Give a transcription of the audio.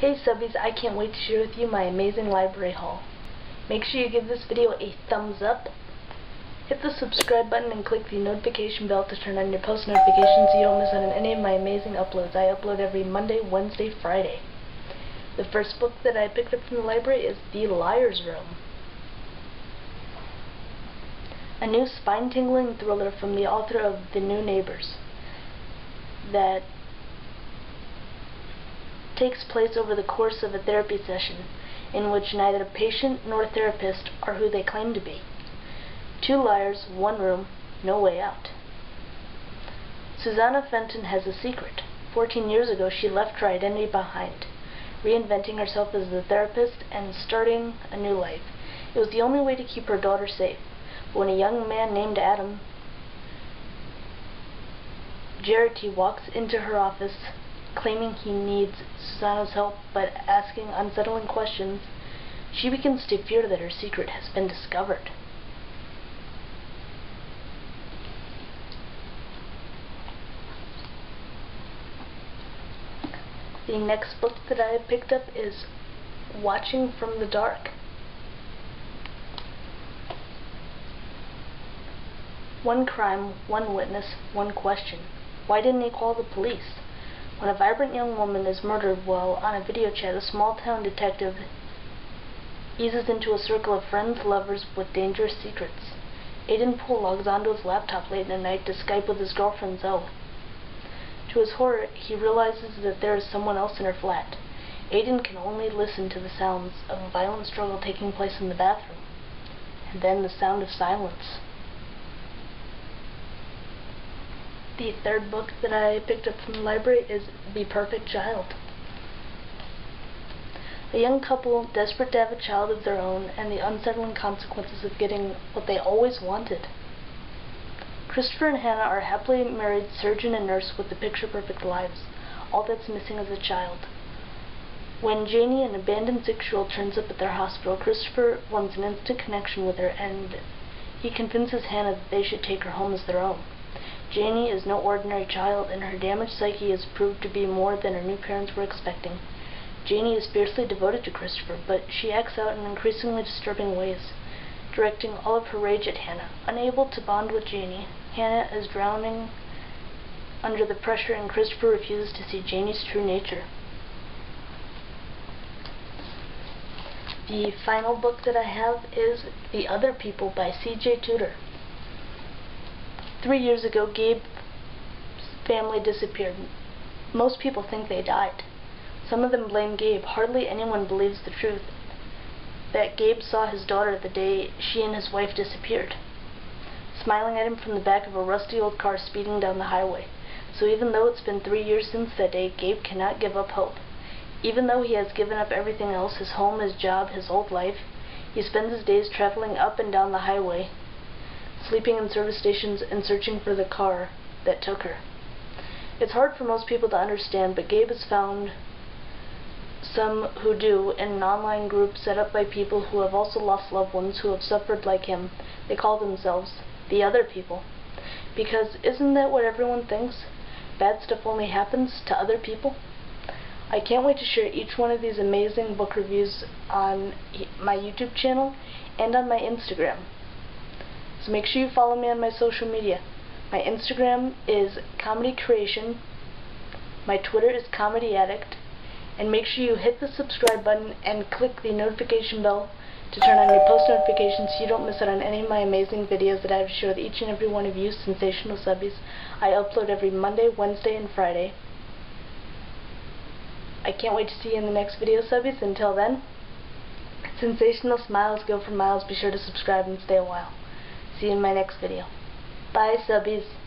Hey subbies, I can't wait to share with you my amazing library haul. Make sure you give this video a thumbs up, hit the subscribe button, and click the notification bell to turn on your post notifications so you don't miss out on any of my amazing uploads. I upload every Monday, Wednesday, Friday. The first book that I picked up from the library is The Liar's Room, a new spine-tingling thriller from the author of The New Neighbors that takes place over the course of a therapy session in which neither patient nor therapist are who they claim to be. Two liars, one room, no way out. Susanna Fenton has a secret. 14 years ago she left her identity behind, reinventing herself as the therapist and starting a new life. It was the only way to keep her daughter safe. But when a young man named Adam Gerity walks into her office claiming he needs Susanna's help but asking unsettling questions, she begins to fear that her secret has been discovered. The next book that I picked up is Watching from the Dark. One crime, one witness, one question. Why didn't he call the police? When a vibrant young woman is murdered while on a video chat, a small-town detective eases into a circle of friends, lovers, with dangerous secrets. Aiden Poole logs onto his laptop late in the night to Skype with his girlfriend Zoe. To his horror, he realizes that there is someone else in her flat. Aiden can only listen to the sounds of a violent struggle taking place in the bathroom, and then the sound of silence. The third book that I picked up from the library is The Perfect Child. A young couple desperate to have a child of their own and the unsettling consequences of getting what they always wanted. Christopher and Hannah are a happily married surgeon and nurse with the picture-perfect lives. All that's missing is a child. When Janie, an abandoned 6-year-old, turns up at their hospital, Christopher forms an instant connection with her and he convinces Hannah that they should take her home as their own. Janie is no ordinary child, and her damaged psyche is proved to be more than her new parents were expecting. Janie is fiercely devoted to Christopher, but she acts out in increasingly disturbing ways, directing all of her rage at Hannah. Unable to bond with Janie, Hannah is drowning under the pressure, and Christopher refuses to see Janie's true nature. The final book that I have is The Other People by C.J. Tudor. 3 years ago, Gabe's family disappeared. Most people think they died. Some of them blame Gabe. Hardly anyone believes the truth that Gabe saw his daughter the day she and his wife disappeared, smiling at him from the back of a rusty old car speeding down the highway. So even though it's been 3 years since that day, Gabe cannot give up hope. Even though he has given up everything else, his home, his job, his old life, he spends his days traveling up and down the highway, sleeping in service stations and searching for the car that took her. It's hard for most people to understand, but Gabe has found some who do in an online group set up by people who have also lost loved ones who have suffered like him. They call themselves The Other People. Because isn't that what everyone thinks? Bad stuff only happens to other people? I can't wait to share each one of these amazing book reviews on my YouTube channel and on my Instagram. So make sure you follow me on my social media. My Instagram is Comedy Creation, my Twitter is Comedy Addict, and make sure you hit the subscribe button and click the notification bell to turn on your post notifications so you don't miss out on any of my amazing videos that I have to share with each and every one of you sensational subbies. I upload every Monday, Wednesday, and Friday. I can't wait to see you in the next video, subbies. Until then, sensational smiles go for miles. Be sure to subscribe and stay a while. See you in my next video. Bye, subbies.